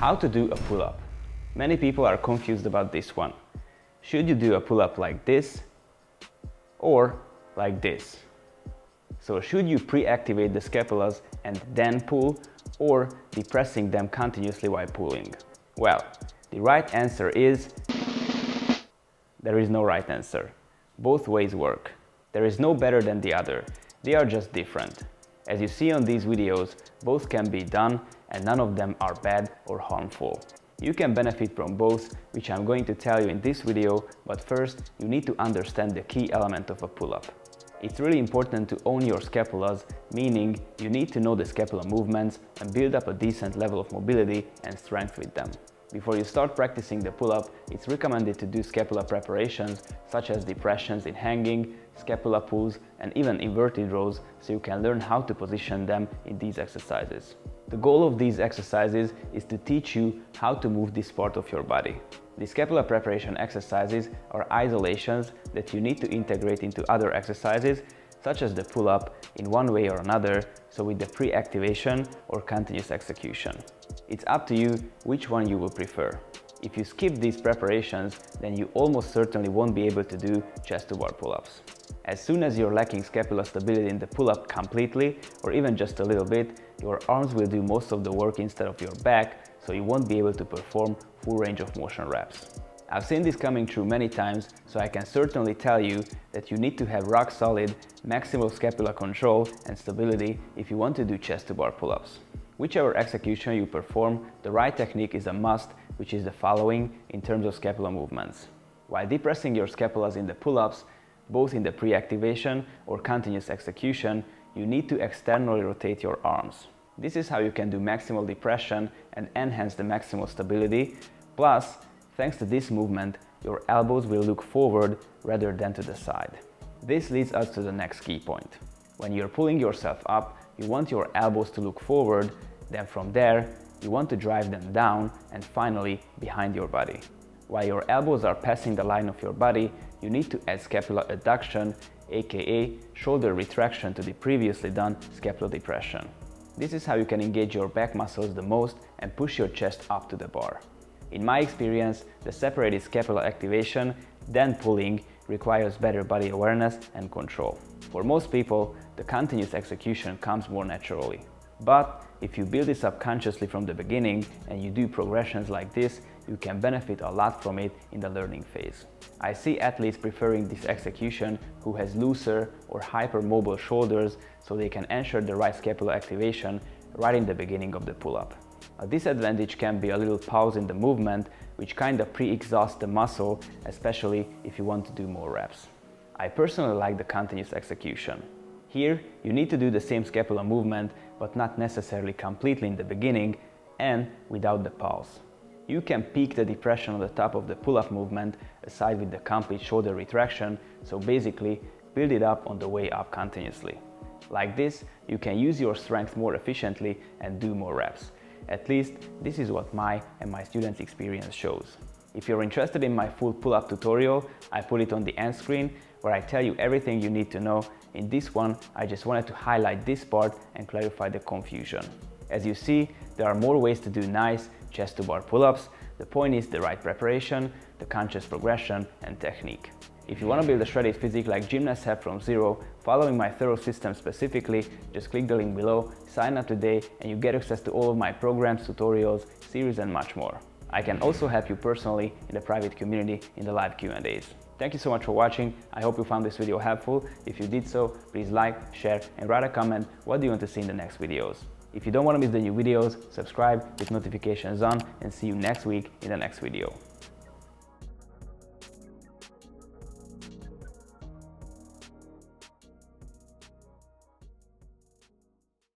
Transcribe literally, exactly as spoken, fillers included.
How to do a pull-up. Many people are confused about this one. Should you do a pull-up like this or like this? So should you pre-activate the scapulas and then pull, or depressing them continuously while pulling? Well, the right answer is there is no right answer. Both ways work. There is no better than the other. They are just different. As you see on these videos, both can be done and none of them are bad or harmful. You can benefit from both, which I'm going to tell you in this video, but first you need to understand the key element of a pull-up. It's really important to own your scapulas, meaning you need to know the scapular movements and build up a decent level of mobility and strength with them. Before you start practicing the pull-up, it's recommended to do scapular preparations such as depressions in hanging, scapular pulls and even inverted rows, so you can learn how to position them in these exercises. The goal of these exercises is to teach you how to move this part of your body. The scapular preparation exercises are isolations that you need to integrate into other exercises such as the pull-up in one way or another, so with the pre-activation or continuous execution. It's up to you which one you will prefer. If you skip these preparations, then you almost certainly won't be able to do chest-to-bar pull-ups. As soon as you're lacking scapular stability in the pull-up completely, or even just a little bit, your arms will do most of the work instead of your back, so you won't be able to perform full range of motion reps. I've seen this coming through many times, so I can certainly tell you that you need to have rock solid, maximal scapular control and stability if you want to do chest-to-bar pull-ups. Whichever execution you perform, the right technique is a must, which is the following in terms of scapular movements. While depressing your scapulas in the pull-ups, both in the pre-activation or continuous execution, you need to externally rotate your arms. This is how you can do maximal depression and enhance the maximal stability, plus, thanks to this movement, your elbows will look forward rather than to the side. This leads us to the next key point. When you're pulling yourself up, you want your elbows to look forward, then from there, you want to drive them down and finally behind your body. While your elbows are passing the line of your body, you need to add scapular adduction, aka shoulder retraction, to the previously done scapular depression. This is how you can engage your back muscles the most and push your chest up to the bar. In my experience, the separated scapular activation, then pulling, requires better body awareness and control. For most people, the continuous execution comes more naturally. But if you build this up consciously from the beginning and you do progressions like this, you can benefit a lot from it in the learning phase. I see athletes preferring this execution who has looser or hypermobile shoulders, so they can ensure the right scapular activation right in the beginning of the pull-up. A disadvantage can be a little pause in the movement, which kind of pre-exhausts the muscle, especially if you want to do more reps. I personally like the continuous execution. Here, you need to do the same scapular movement, but not necessarily completely in the beginning and without the pause. You can peak the depression on the top of the pull-up movement aside with the complete shoulder retraction, so basically build it up on the way up continuously. Like this, you can use your strength more efficiently and do more reps. At least, this is what my and my students' experience shows. If you're interested in my full pull-up tutorial, I put it on the end screen, where I tell you everything you need to know. In this one, I just wanted to highlight this part and clarify the confusion. As you see, there are more ways to do nice chest-to-bar pull-ups. The point is the right preparation, the conscious progression and technique. If you want to build a shredded physique like gymnasts have from zero, following my thorough system specifically, just click the link below, sign up today, and you get access to all of my programs, tutorials, series and much more. I can also help you personally in the private community in the live Q and A's. Thank you so much for watching. I hope you found this video helpful. If you did so, please like, share and write a comment. What do you want to see in the next videos? If you don't want to miss the new videos, subscribe with notifications on, and see you next week in the next video.